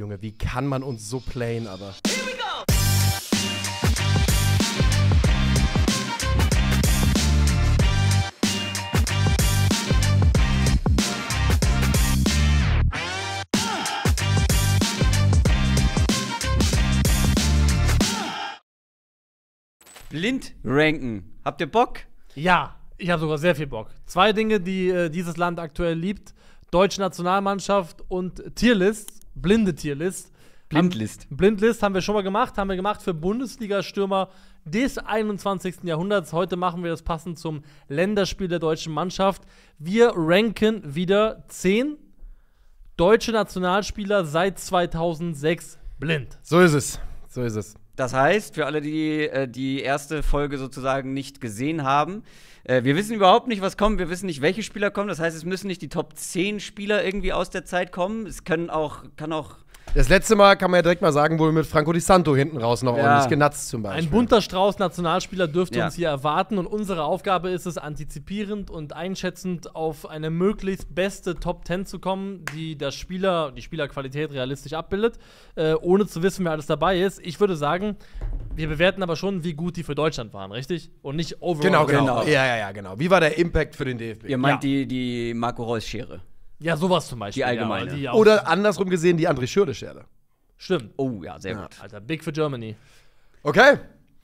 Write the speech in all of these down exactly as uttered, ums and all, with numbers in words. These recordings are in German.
Junge, wie kann man uns so playen, aber... Here we go. Blind ranken. Habt ihr Bock? Ja, ich habe sogar sehr viel Bock. Zwei Dinge, die äh, dieses Land aktuell liebt. Deutsche Nationalmannschaft und Tierlist. Blinde Tierlist. Blindlist. Haben, Blindlist haben wir schon mal gemacht. Haben wir gemacht für Bundesliga-Stürmer des einundzwanzigsten Jahrhunderts. Heute machen wir das passend zum Länderspiel der deutschen Mannschaft. Wir ranken wieder zehn deutsche Nationalspieler seit zweitausendsechs blind. So ist es. So ist es. Das heißt, für alle, die äh, die erste Folge sozusagen nicht gesehen haben, äh, wir wissen überhaupt nicht, was kommt, wir wissen nicht, welche Spieler kommen. Das heißt, es müssen nicht die Top zehn Spieler irgendwie aus der Zeit kommen. Es können auch, kann auch. Das letzte Mal kann man ja direkt mal sagen, wo wir mit Franco Di Santo hinten raus noch ja. ordentlich genatzt zum Beispiel. Ein bunter Strauß Nationalspieler dürfte ja. uns hier erwarten. Und unsere Aufgabe ist es, antizipierend und einschätzend auf eine möglichst beste Top zehn zu kommen, die das Spieler, die Spielerqualität realistisch abbildet, äh, ohne zu wissen, wer alles dabei ist. Ich würde sagen, wir bewerten aber schon, wie gut die für Deutschland waren, richtig? Und nicht overall. Genau, genau. Ja, ja, ja, genau. Wie war der Impact für den D F B? Ihr meint ja. die, die Marco Reus-Schere. Ja, sowas zum Beispiel. Die allgemeine. Ja, die oder andersrum gesehen, die André Schürle-Schärle. Stimmt. Oh, ja, sehr ja. gut. Alter, big for Germany. Okay,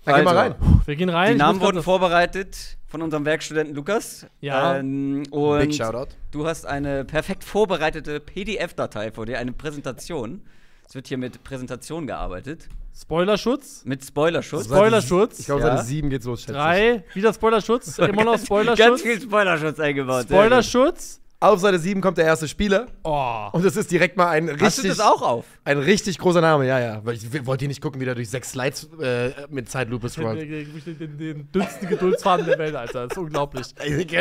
dann also, gehen wir rein. Wir gehen rein. Die Namen wurden vorbereitet von unserem Werkstudenten Lukas. Ja, ähm, und big Shoutout. Du hast eine perfekt vorbereitete P D F-Datei vor dir, eine Präsentation. Es wird hier mit Präsentation gearbeitet. Spoilerschutz? Mit Spoilerschutz. Spoilerschutz. Ich glaube, seit ja. sieben geht's los, schätze ich. Drei. Wieder Spoilerschutz. Immer noch Spoilerschutz. Ganz viel Spoilerschutz eingebaut. Spoilerschutz. Auf Seite sieben kommt der erste Spieler. Oh. Und es ist direkt mal ein richtig. Hast du das auch auf? Ein richtig großer Name, ja, ja. Ich wollte hier nicht gucken, wie der durch sechs Slides äh, mit Zeitlupe scrollt. Den, den dünnsten Geduldsfaden der Welt, Alter. Das ist unglaublich. Ich, ich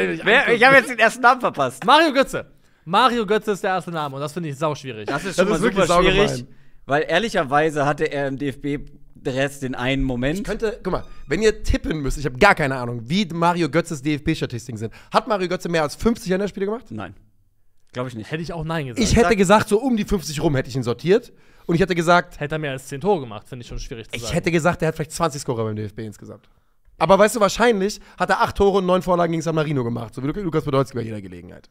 habe jetzt den ersten Namen verpasst. Mario Götze. Mario Götze ist der erste Name und das finde ich sauschwierig. Das ist schon das mal ist super schwierig, weil ehrlicherweise hatte er im D F B Rest in einen Moment. Ich könnte, guck mal, wenn ihr tippen müsst, ich habe gar keine Ahnung, wie Mario Götzes D F B-Statistiken sind. Hat Mario Götze mehr als fünfzig Länderspiele gemacht? Nein. Glaube ich nicht. Hätte ich auch nein gesagt. Ich hätte gesagt, so um die fünfzig rum hätte ich ihn sortiert. Und ich hätte gesagt. Hätte er mehr als zehn Tore gemacht, finde ich schon schwierig zu sagen. Ich hätte gesagt, er hat vielleicht zwanzig Scorer beim D F B insgesamt. Aber weißt du, wahrscheinlich hat er acht Tore und neun Vorlagen gegen San Marino gemacht. So wie Lukas Podolski bei jeder Gelegenheit.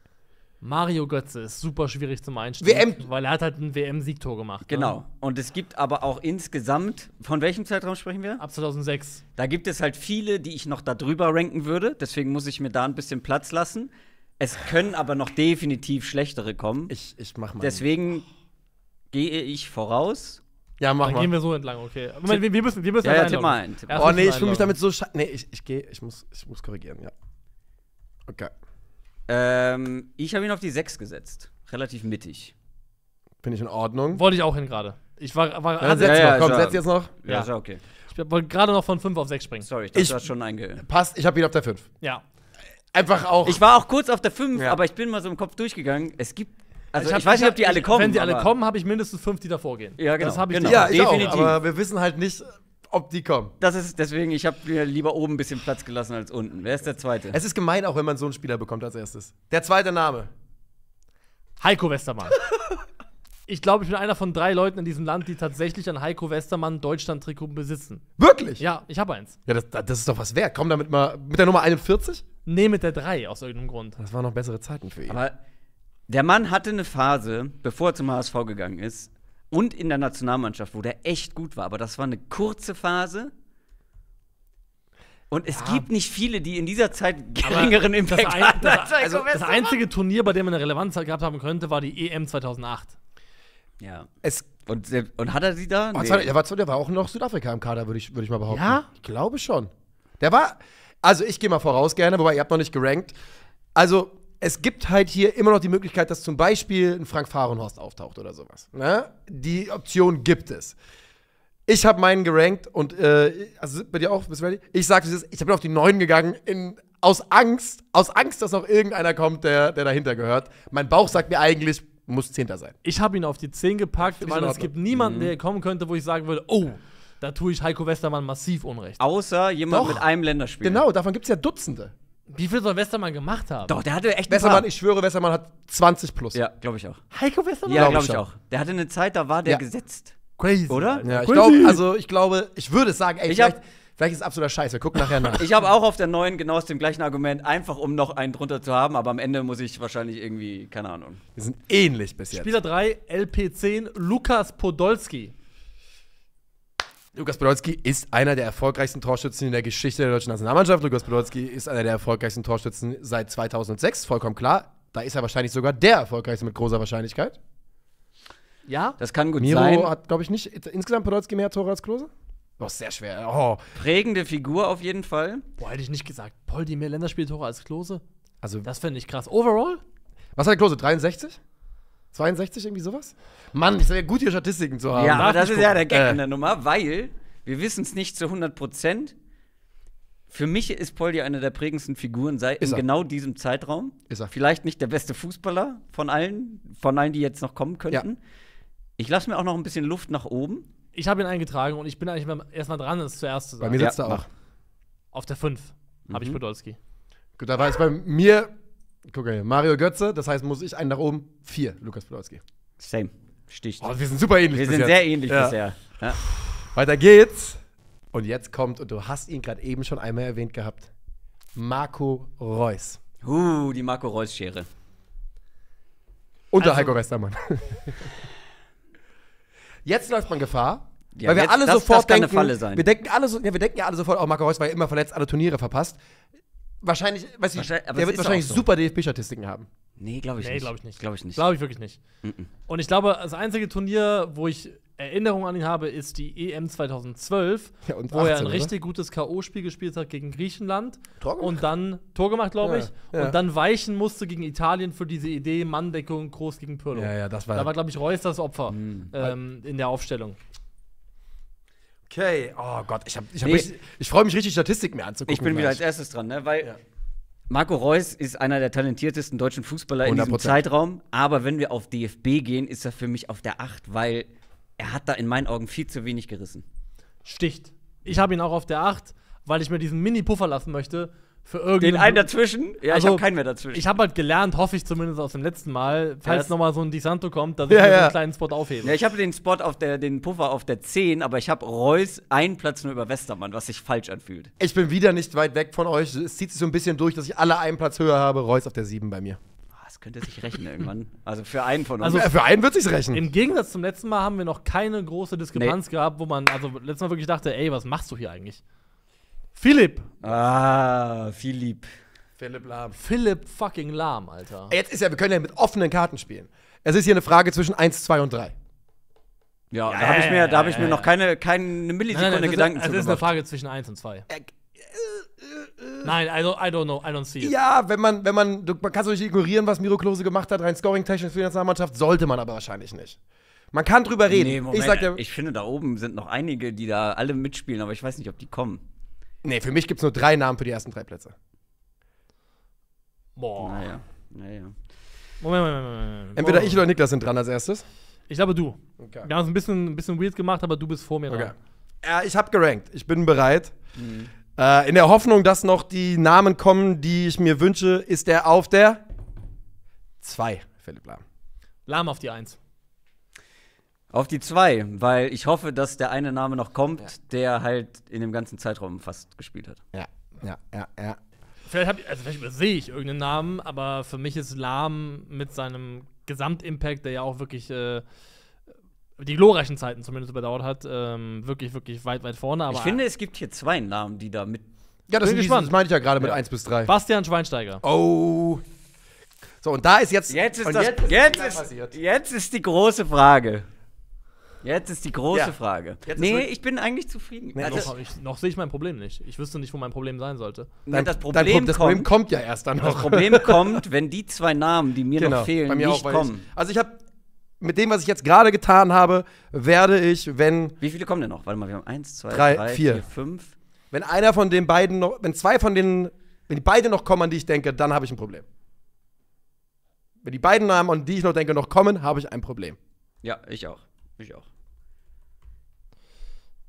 Mario Götze ist super schwierig zum Einstellen, weil er hat halt ein W M-Siegtor gemacht. Genau. Ne? Und es gibt aber auch insgesamt, von welchem Zeitraum sprechen wir? Ab zweitausendsechs. Da gibt es halt viele, die ich noch da drüber ranken würde. Deswegen muss ich mir da ein bisschen Platz lassen. Es können aber noch definitiv schlechtere kommen. Ich, ich mach mal. Deswegen gehe ich voraus. Ja, mach mal. Dann gehen wir so entlang, okay. Moment, wir, wir müssen, wir müssen ja, ja, tipp mal ein. Tipp oh, nee, ich fühle mich damit so scheiße. Nee, ich, ich gehe, ich muss, ich muss korrigieren, ja. Okay. Ähm, ich habe ihn auf die sechs gesetzt. Relativ mittig. Finde ich in Ordnung. Wollte ich auch hin gerade. Ich war, war ja, setz ja, ja, komm, ja, setz jetzt noch. Ja, ja. Ist ja okay. Ich wollte gerade noch von fünf auf sechs springen. Sorry, ich dachte, du hast schon einge... Passt, ich habe ihn auf der fünf. Ja. Einfach auch... Ich war auch kurz auf der fünf, ja. aber ich bin mal so im Kopf durchgegangen. Es gibt... Also ich, hab, ich weiß nicht, ob die alle kommen. Wenn die alle kommen, habe ich mindestens fünf, die davor gehen. Ja, genau. Das habe ich genau. Ja, ich definitiv. Auch, aber wir wissen halt nicht... Ob die kommen. Das ist deswegen, ich habe mir lieber oben ein bisschen Platz gelassen als unten. Wer ist der Zweite? Es ist gemein, auch wenn man so einen Spieler bekommt als erstes. Der zweite Name. Heiko Westermann. Ich glaube, ich bin einer von drei Leuten in diesem Land, die tatsächlich an Heiko Westermann Deutschland-Trikot besitzen. Wirklich? Ja, ich habe eins. Ja, das, das ist doch was wert. Komm damit mal mit der Nummer einundvierzig? Nee, mit der drei aus irgendeinem Grund. Das waren noch bessere Zeiten für ihn. Aber der Mann hatte eine Phase, bevor er zum H S V gegangen ist, und in der Nationalmannschaft, wo der echt gut war. Aber das war eine kurze Phase. Und es ja. gibt nicht viele, die in dieser Zeit geringeren Impact das ein, hatten. Das, also das einzige Turnier, bei dem man eine Relevanz gehabt haben könnte, war die E M zweitausendacht. Ja. Es und, und hat er sie da? Nee. Der, war, der war auch noch Südafrika im Kader, würde ich, würd ich mal behaupten. Ja? Ich glaube schon. Der war, also ich gehe mal voraus gerne, wobei ihr habt noch nicht gerankt. Also es gibt halt hier immer noch die Möglichkeit, dass zum Beispiel ein Frank Fahrenhorst auftaucht oder sowas. Ne? Die Option gibt es. Ich habe meinen gerankt und, äh, also bei dir auch, bist du ready? Ich sagte, ich bin auf die neun gegangen, in, aus Angst, aus Angst, dass noch irgendeiner kommt, der, der dahinter gehört. Mein Bauch sagt mir eigentlich, muss Zehnter sein. Ich habe ihn auf die zehn gepackt, weil es gibt niemanden, mhm. der kommen könnte, wo ich sagen würde, oh, da tue ich Heiko Westermann massiv Unrecht. Außer jemand Doch. mit einem Länderspiel. Genau, davon gibt es ja Dutzende. Wie viel soll Westermann gemacht haben? Doch, der hatte echt Westermann, ich schwöre, Westermann hat zwanzig plus. Ja, glaube ich auch. Heiko Westermann? Ja, glaube ich auch. Der hatte eine Zeit, da war der ja. gesetzt. Crazy. Oder? Ja, ich glaube, also ich glaube, ich würde sagen, ey, ich vielleicht, vielleicht ist es absoluter Scheiß. Wir gucken nachher nach. Ich habe auch auf der neuen genau aus dem gleichen Argument, einfach um noch einen drunter zu haben, aber am Ende muss ich wahrscheinlich irgendwie, keine Ahnung. Wir sind ähnlich bis jetzt. Spieler drei, L P zehn, Lukas Podolski. Lukas Podolski ist einer der erfolgreichsten Torschützen in der Geschichte der deutschen Nationalmannschaft. Lukas Podolski ist einer der erfolgreichsten Torschützen seit zweitausendsechs, vollkommen klar. Da ist er wahrscheinlich sogar der erfolgreichste mit großer Wahrscheinlichkeit. Ja, das kann gut Miro sein. Miro hat, glaube ich, nicht insgesamt Podolski mehr Tore als Klose? Boah, sehr schwer. Oh. Prägende Figur auf jeden Fall. Boah, hätte ich nicht gesagt. Poldi mehr Länderspieltore als Klose? Also, das finde ich krass. Overall? Was hat Klose? dreiundsechzig? zweiundsechzig, irgendwie sowas? Mann, ich soll ja gut hier Statistiken zu haben. Ja, aber das ist ja der Gag äh. in der Nummer, weil wir wissen es nicht zu hundert Prozent. Für mich ist Poldi eine der prägendsten Figuren sei in genau diesem Zeitraum. Ist er. Vielleicht nicht der beste Fußballer von allen, von allen, die jetzt noch kommen könnten. Ja. Ich lasse mir auch noch ein bisschen Luft nach oben. Ich habe ihn eingetragen und ich bin eigentlich erstmal dran, das zuerst zu sagen. Bei mir sitzt ja, er auch. Auf der fünf mhm. habe ich Podolski. Gut, da war es bei mir. Guck mal, Mario Götze, das heißt, muss ich einen nach oben, vier, Lukas Podolski. Same. Sticht. Oh, wir sind super ähnlich bisher. Wir sind sehr ähnlich ja. bisher. Ja. Weiter geht's. Und jetzt kommt, und du hast ihn gerade eben schon einmal erwähnt gehabt, Marco Reus. Uh, die Marco Reus-Schere. Unter also, Heiko Westermann. Jetzt läuft man Gefahr, ja, weil wir jetzt, alle das, sofort das kann denken, eine Falle sein. Wir denken alle so, ja, wir denken ja alle sofort, auch oh, Marco Reus war ja immer verletzt, alle Turniere verpasst. Wahrscheinlich, weiß ich, der wird wahrscheinlich so. super D F B-Statistiken haben. Nee, glaube ich, nee, glaub ich nicht. Glaube ich nicht. Glaube ich wirklich nicht. Mm-mm. Und ich glaube, das einzige Turnier, wo ich Erinnerungen an ihn habe, ist die E M zweitausendzwölf, ja, und wo achtzehn, er ein richtig oder? gutes K O-Spiel gespielt hat gegen Griechenland. Tor gemacht? Und dann Tor gemacht, glaube ich. Ja, ja. Und dann weichen musste gegen Italien für diese Idee, Manndeckung, Kroos gegen Pirlo. Ja, ja, das war da war, glaube ich, Reus das Opfer mhm. ähm, in der Aufstellung. Okay, oh Gott, ich, hab, ich, hab nee. richtig, ich freue mich richtig, Statistiken mir anzugucken. Ich bin gleich. wieder als erstes dran, ne? Weil ja. Marco Reus ist einer der talentiertesten deutschen Fußballer hundert Prozent. In diesem Zeitraum. Aber wenn wir auf D F B gehen, ist er für mich auf der acht, weil er hat da in meinen Augen viel zu wenig gerissen. Sticht. Ich habe ihn auch auf der acht, weil ich mir diesen Mini-Puffer lassen möchte. Für irgendeinen Den einen dazwischen? Ja, also, ich habe keinen mehr dazwischen. Ich habe halt gelernt, hoffe ich zumindest aus dem letzten Mal, falls ja, nochmal so ein Di Santo kommt, dass ich ja, mir ja. so einen kleinen Spot aufhebe. Ja, ich habe den Spot auf der, den Puffer auf der zehn, aber ich habe Reus einen Platz nur über Westermann, was sich falsch anfühlt. Ich bin wieder nicht weit weg von euch. Es zieht sich so ein bisschen durch, dass ich alle einen Platz höher habe. Reus auf der sieben bei mir. Das könnte sich rächen irgendwann. Also für einen von uns. Also für einen wird sich's rächen. Im Gegensatz zum letzten Mal haben wir noch keine große Diskrepanz nee. gehabt, wo man, also letztes Mal wirklich dachte, ey, was machst du hier eigentlich? Philipp. Ah, Philipp. Philipp Lahm. Philipp fucking Lahm, Alter. Jetzt ist ja, wir können ja mit offenen Karten spielen. Es ist hier eine Frage zwischen eins, zwei und drei. Ja, ja da habe ich mir, da hab ich mir noch keine, keine Millisekunde nein, nein, Gedanken zu gemacht. Es ist eine Frage zwischen eins und zwei. Äh, Nein, I don't, I don't know, I don't see it. Ja, wenn man, wenn man, man kann es nicht ignorieren, was Miro Klose gemacht hat, rein scoring-technisch für die Nationalmannschaft, sollte man aber wahrscheinlich nicht. Man kann drüber reden. Nee, Moment, ich, sag, ja, ich finde, da oben sind noch einige, die da alle mitspielen, aber ich weiß nicht, ob die kommen. Nee, für mich gibt es nur drei Namen für die ersten drei Plätze. Boah. Naja, naja. Moment, Moment, Moment. Entweder ich oder Niklas sind dran als erstes. Ich glaube, du. Okay. Wir haben es ein bisschen, ein bisschen weird gemacht, aber du bist vor mir dran. Okay. Ja, ich habe gerankt. Ich bin bereit. Mhm. Äh, in der Hoffnung, dass noch die Namen kommen, die ich mir wünsche, ist er auf der zwei, Philipp Lahm. Lahm auf die eins. Auf die zwei, weil ich hoffe, dass der eine Name noch kommt, ja. der halt in dem ganzen Zeitraum fast gespielt hat. Ja, ja, ja, ja. Vielleicht, hab ich, also vielleicht übersehe ich irgendeinen Namen, aber für mich ist Lahm mit seinem Gesamtimpact, der ja auch wirklich äh, die glorreichen Zeiten zumindest überdauert hat, ähm, wirklich, wirklich weit, weit vorne. Aber ich finde, es gibt hier zwei Namen, die da mit. Ja, das, diesen, das meine ich ja gerade mit ja. eins bis drei. Bastian Schweinsteiger. Oh. So, und da ist jetzt. Jetzt ist, das, jetzt jetzt ist, ist, jetzt ist die große Frage. Jetzt ist die große ja. Frage. Jetzt nee, ich bin eigentlich zufrieden. Nee, also, noch, ich, noch sehe ich mein Problem nicht. Ich wüsste nicht, wo mein Problem sein sollte. Nein, das Problem, Problem, kommt, das Problem kommt ja erst dann noch. Das Problem kommt, wenn die zwei Namen, die mir genau, noch fehlen, mir nicht auch, kommen. Ich, also ich habe. Mit dem, was ich jetzt gerade getan habe, werde ich, wenn. Wie viele kommen denn noch? Warte mal, wir haben eins, zwei, drei, drei vier. vier, fünf. Wenn einer von den beiden noch. Wenn zwei von den. Wenn die beiden noch kommen, an die ich denke, dann habe ich ein Problem. Wenn die beiden Namen, an die ich noch denke, noch kommen, habe ich ein Problem. Ja, ich auch. Ich auch.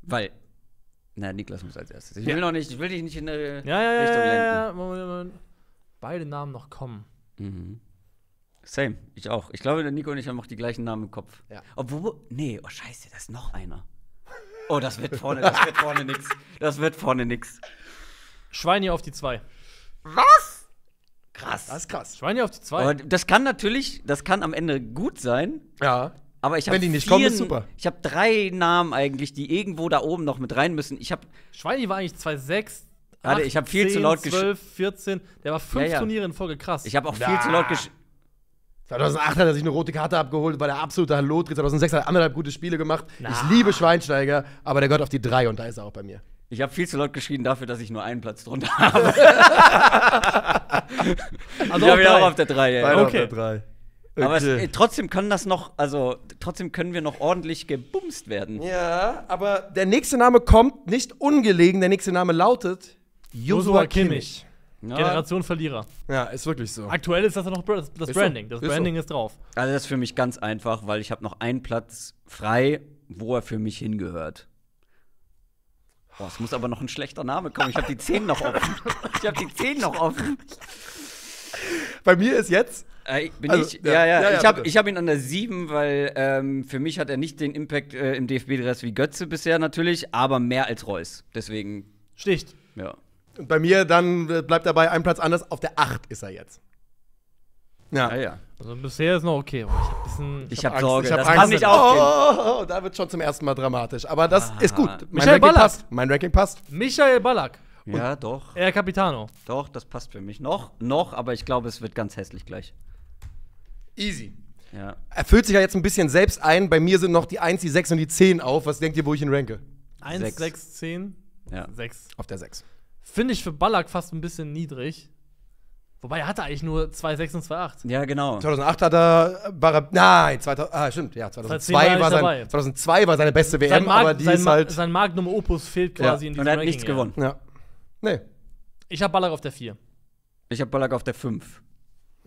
Weil. Na, Niklas muss als erstes. Ich will ja. noch nicht. Ich will dich nicht in der ja, ja, Richtung lenken. Ja, ja, ja. Moment, Moment. beide Namen noch kommen. Mhm. Same, ich auch. Ich glaube, der Nico und ich haben auch die gleichen Namen im Kopf. Ja. Obwohl, nee, oh scheiße, da ist noch einer. Oh, das wird vorne, das wird vorne nix. Das wird vorne nix. Schweini auf die zwei. Was? Krass. Das ist krass. Schweini auf die zwei. Aber das kann natürlich, das kann am Ende gut sein. Ja. Aber ich habe hab drei Namen eigentlich, die irgendwo da oben noch mit rein müssen. Ich hab Schweini war eigentlich zwei sechs. Warte, ich habe viel zehn, zu laut zwölf, vierzehn. Der war fünf ja, ja. Turniere in Folge krass. Ich habe auch viel da. zu laut gesch. zweitausendacht hat er sich eine rote Karte abgeholt, weil er absoluter Hallo-Tritt. zweitausendsechs hat er anderthalb gute Spiele gemacht. Na. Ich liebe Schweinsteiger, aber der gehört auf die drei und da ist er auch bei mir. Ich habe viel zu laut geschrien dafür, dass ich nur einen Platz drunter habe. Also ich habe ihn auch auf der drei. Ja. Okay. Auf der drei. Okay. Aber es, trotzdem können das noch, also trotzdem können wir noch ordentlich gebumst werden. Ja, aber der nächste Name kommt nicht ungelegen. Der nächste Name lautet Joshua Kimmich. Ja. Generation Verlierer. Ja, ist wirklich so. Aktuell ist das noch das Branding. Das Branding ist drauf. Also das ist für mich ganz einfach, weil ich habe noch einen Platz frei, wo er für mich hingehört. Boah, es muss aber noch ein schlechter Name kommen. Ich habe die zehn noch offen. Ich habe die zehn noch offen. Bei mir ist jetzt äh, bin also, ich, ja, ja, ja, ja, ich habe hab ihn an der sieben, weil ähm, für mich hat er nicht den Impact äh, im D F B-Dress wie Götze bisher natürlich, aber mehr als Reus. Deswegen sticht. Ja. Und bei mir dann bleibt dabei ein Platz anders. Auf der acht ist er jetzt. Ja, ja, ja. Also bisher ist noch okay. Ich hab, bisschen, ich hab, hab Sorge, ich hab das Angst. kann nicht aufgehen. Oh, oh, oh, da wird schon zum ersten Mal dramatisch. Aber das ah. ist gut. Mein Michael Ranking Ballack. passt. Mein Ranking passt. Michael Ballack. Und ja, doch. Er Capitano. Doch, das passt für mich. Noch, noch, aber ich glaube, es wird ganz hässlich gleich. Easy. Ja. Er füllt sich ja jetzt ein bisschen selbst ein. Bei mir sind noch die eins, die sechs und die zehn auf. Was denkt ihr, wo ich ihn ranke? eins, sechs, zehn? Ja. sechs. Auf der sechs. Finde ich für Ballack fast ein bisschen niedrig. Wobei, er hatte eigentlich nur zwei sechs und zwei acht. Ja, genau. zweitausendacht hat er. War, nein, zweitausend, ah, stimmt. Ja, zweitausendzwei war, sein, zweitausendzwei war seine beste W M, sein Mag, aber die sein, ist halt. Sein Magnum Opus fehlt quasi ja. in diesem Und er hat Ranking, nichts ja. gewonnen. Ja. Nee. Ich habe Ballack auf der vier. Ich habe Ballack auf der fünf.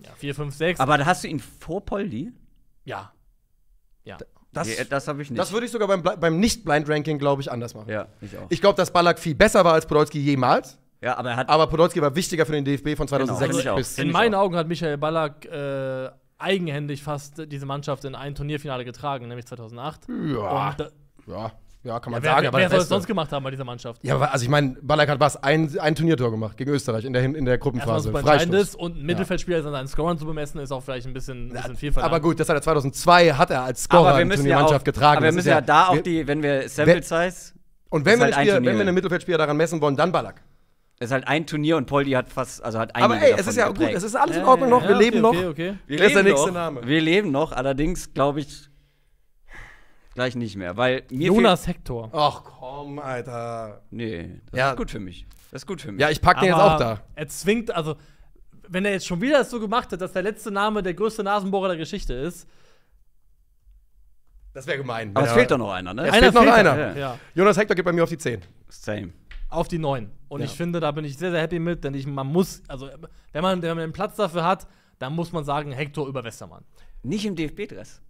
Ja, vier, fünf, sechs. Aber hast du ihn vor Poldi? Ja. Ja. Da Das, das habe ich nicht. Das würde ich sogar beim, beim Nicht-Blind-Ranking, glaube ich, anders machen. Ja, ich auch. Ich glaube, dass Ballack viel besser war als Podolski jemals. Ja, aber er hat. Aber Podolski war wichtiger für den D F B von zweitausendsechs genau. bis. In meinen Augen hat Michael Ballack äh, eigenhändig fast diese Mannschaft in ein Turnierfinale getragen, nämlich zweitausendacht. Ja. Ja. Ja, kann man ja, wer, sagen. Wer, aber wer soll es sonst gemacht haben bei dieser Mannschaft? Ja, also ich meine, Ballack hat was, ein, ein Turniertor gemacht gegen Österreich in der, in der Gruppenphase. Freistoß. Und ein Mittelfeldspieler ja. an seinen Scorern zu bemessen, ist auch vielleicht ein bisschen, bisschen viel verlangt. Aber gut, das hat er zweitausendzwei, hat er als Scorer eine Turniermannschaft ja auch, getragen. Aber wir müssen ja, ja da auch die, wenn wir Sample Size. Und wenn, halt wir Spiel, wenn wir einen Mittelfeldspieler daran messen wollen, dann Ballack. Es ist halt ein Turnier und Poldi hat fast, also hat ein. Aber ey, es ist ja geprägt. Gut, es ist alles in Ordnung noch, ja, wir okay, leben noch. Okay, okay. Wir leben der nächste noch. Name. Wir leben noch, allerdings glaube ich. Gleich nicht mehr, weil mir Jonas Hector. Ach komm, Alter. Nee, das ja. ist gut für mich. Das ist gut für mich. Ja, ich pack den aber jetzt auch da. Er zwingt, also, wenn er jetzt schon wieder das so gemacht hat, dass der letzte Name der größte Nasenbohrer der Geschichte ist. Das wäre gemein. Aber ja. es fehlt doch noch einer, ne? Es einer fehlt noch fehlt einer. Ja. Ja. Jonas Hector geht bei mir auf die zehn. Same. Auf die neun. Und ja. ich finde, da bin ich sehr, sehr happy mit, denn ich, man muss, also, wenn man, wenn man einen Platz dafür hat, dann muss man sagen, Hector über Westermann. Nicht im D F B-Dress.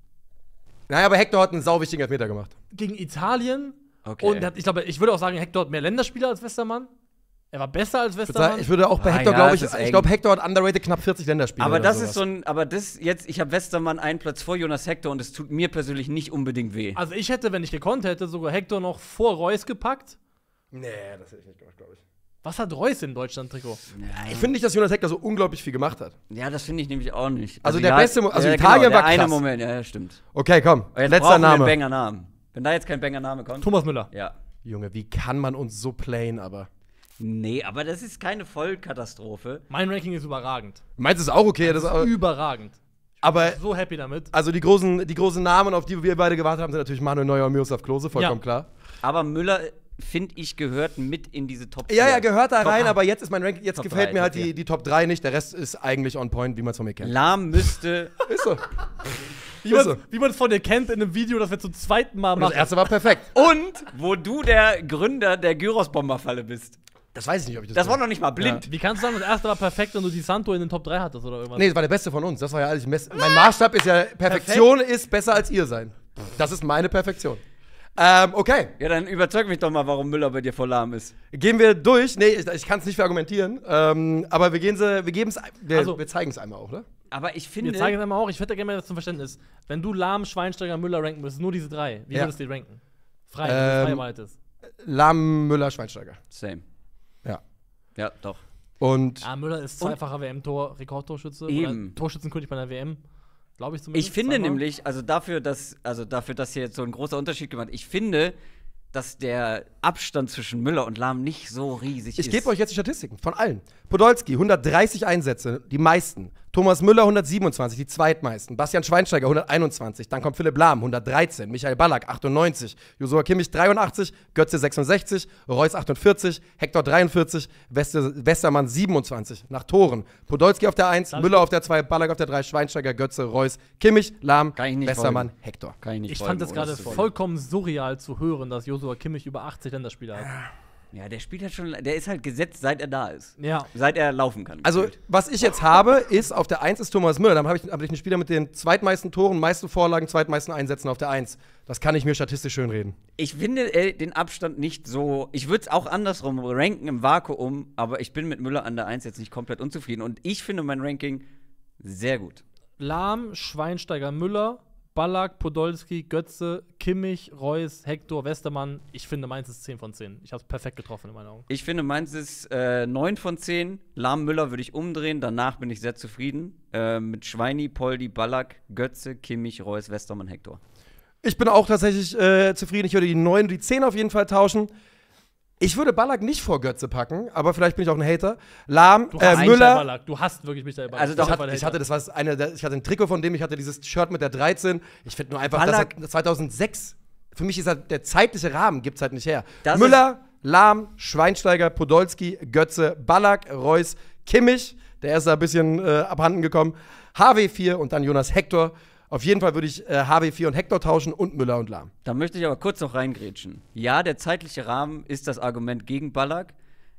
Naja, aber Hector hat einen sauwichtigen Elfmeter gemacht. Gegen Italien. Okay. Und hat, ich glaube, ich würde auch sagen, Hector hat mehr Länderspieler als Westermann. Er war besser als Westermann. Ich würde auch bei ah, Hector, ja, glaube ich, ich glaube, Hector hat underrated knapp vierzig Länderspiele. Aber das sowas. ist so ein, aber das jetzt, ich habe Westermann einen Platz vor Jonas Hector und es tut mir persönlich nicht unbedingt weh. Also ich hätte, wenn ich gekonnt hätte, sogar Hector noch vor Reus gepackt. Nee, das hätte ich nicht gemacht, glaube ich. Was hat Reus im Deutschland-Trikot? Ja. Ich finde nicht, dass Jonas Hector so unglaublich viel gemacht hat. Ja, das finde ich nämlich auch nicht. Also, also der ja, beste Mo also ja, Italien genau, der war krass. Eine Moment, ja, ja, stimmt. Okay, komm, jetzt letzter Name. Banger-Namen. Wenn da jetzt kein Banger-Name kommt. Thomas Müller. Ja. Junge, wie kann man uns so playen, aber? Nee, aber das ist keine Vollkatastrophe. Mein Ranking ist überragend. Meinst du es auch okay? Das ist auch überragend. Ich bin aber so happy damit. Also die großen, die großen Namen, auf die wir beide gewartet haben, sind natürlich Manuel Neuer und Miroslav Klose, vollkommen ja. klar. Aber Müller finde ich, gehört mit in diese Top drei. Ja, ja, gehört da rein, aber jetzt ist mein Ranking, jetzt gefällt mir halt die, die Top drei nicht. Der Rest ist eigentlich on point, wie man es von mir kennt. Lahm müsste. Ist so. Wie man es von dir kennt in einem Video, das wir zum zweiten Mal machen. Und das erste war perfekt. Und wo du der Gründer der Gyros-Bomber-Falle bist. Das weiß ich nicht, ob ich das. Das war noch nicht mal blind. Ja. Wie kannst du sagen, das erste war perfekt, wenn du Di Santo in den Top drei hattest oder irgendwas? Nee, das war der beste von uns. Das war ja alles. Mein Maßstab ist ja, Perfektion perfekt. ist besser als ihr sein. Das ist meine Perfektion. Ähm, okay. Ja, dann überzeug mich doch mal, warum Müller bei dir vor Lahm ist. Gehen wir durch. Nee, ich, ich kann es nicht verargumentieren. Ähm, aber wir gehen sie, wir geben es, wir, also, wir zeigen es einmal auch, ne? Aber ich finde. Wir zeigen es einmal auch. Ich hätte gerne mal zum Verständnis. Wenn du Lahm, Schweinsteiger, Müller ranken müsstest, nur diese drei, wie ja. würdest du die ranken? Frei, ähm, frei behaltest. Lahm, Müller, Schweinsteiger. Same. Ja. Ja, doch. Und. Ja, Müller ist zweifacher W M-Tor, Rekordtorschütze. Eben. Torschützenkönig bei der W M. Glaube ich zumindest. Ich finde zweimal. nämlich, also dafür, dass, also dafür, dass hier jetzt so ein großer Unterschied gemacht wird, ich finde, dass der Abstand zwischen Müller und Lahm nicht so riesig ich ist. Ich gebe euch jetzt die Statistiken von allen. Podolski, hundertdreißig Einsätze, die meisten. Thomas Müller, hundertsiebenundzwanzig, die zweitmeisten. Bastian Schweinsteiger, hunderteinundzwanzig. Dann kommt Philipp Lahm, hundertdreizehn. Michael Ballack, achtundneunzig. Joshua Kimmich, dreiundachtzig. Götze, sechsundsechzig. Reus, achtundvierzig. Hector, dreiundvierzig. Wester, Westermann, siebenundzwanzig. Nach Toren. Podolski auf der eins, Müller auf der zwei, Ballack auf der drei, Schweinsteiger, Götze, Reus, Kimmich, Lahm, Westermann, folgen. Hector. Kann ich nicht ich folgen, fand das gerade vollkommen surreal zu hören, dass Joshua Kimmich über achtzig Länderspiele hat. Ja, der spielt halt schon, der ist halt gesetzt, seit er da ist. Ja. Seit er laufen kann. Also, was ich jetzt habe, ist, auf der eins ist Thomas Müller. Dann habe ich, hab ich einen Spieler mit den zweitmeisten Toren, meisten Vorlagen, zweitmeisten Einsätzen auf der eins. Das kann ich mir statistisch schönreden. Ich finde äh, den Abstand nicht so, ich würde es auch andersrum ranken im Vakuum, aber ich bin mit Müller an der eins jetzt nicht komplett unzufrieden. Und ich finde mein Ranking sehr gut. Lahm, Schweinsteiger, Müller, Ballack, Podolski, Götze, Kimmich, Reus, Hector, Westermann. Ich finde, meins ist zehn von zehn. Ich habe es perfekt getroffen in meinen Augen. Ich finde, meins ist äh, neun von zehn. Lahm, Müller würde ich umdrehen. Danach bin ich sehr zufrieden. Äh, mit Schweini, Poldi, Ballack, Götze, Kimmich, Reus, Westermann, Hector. Ich bin auch tatsächlich äh, zufrieden. Ich würde die neun und die zehn auf jeden Fall tauschen. Ich würde Ballack nicht vor Götze packen, aber vielleicht bin ich auch ein Hater. Lahm, du hast äh, Müller. Ballack. Du hast wirklich mich dabei. Also, doch, hat, ich hatte das war eine, ich hatte ein Trikot von dem, ich hatte dieses Shirt mit der dreizehn. Ich finde nur einfach, Ballack, dass er zweitausendsechs. Für mich ist halt der zeitliche Rahmen gibt's halt nicht her. Das Müller, Lahm, Schweinsteiger, Podolski, Götze, Ballack, Reus, Kimmich. Der ist da ein bisschen äh, abhanden gekommen. H W vier und dann Jonas Hector. Auf jeden Fall würde ich äh, H W vier und Hector tauschen und Müller und Lahm. Da möchte ich aber kurz noch reingrätschen. Ja, der zeitliche Rahmen ist das Argument gegen Ballack,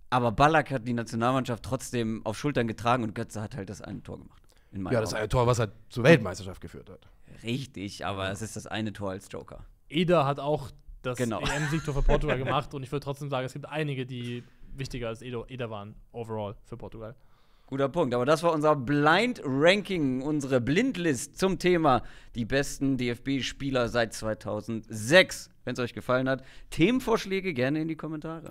aber Ballack hat die Nationalmannschaft trotzdem auf Schultern getragen und Götze hat halt das eine Tor gemacht. In ja, das Augen. eine Tor, was halt zur Weltmeisterschaft geführt hat. Richtig, aber es ist das eine Tor als Joker. Eder hat auch das genau. E M-Siegtor für Portugal gemacht und ich würde trotzdem sagen, es gibt einige, die wichtiger als Eder waren, overall für Portugal. Guter Punkt, aber das war unser Blind Ranking, unsere Blindlist zum Thema die besten D F B-Spieler seit zweitausendsechs. Wenn es euch gefallen hat, Themenvorschläge gerne in die Kommentare.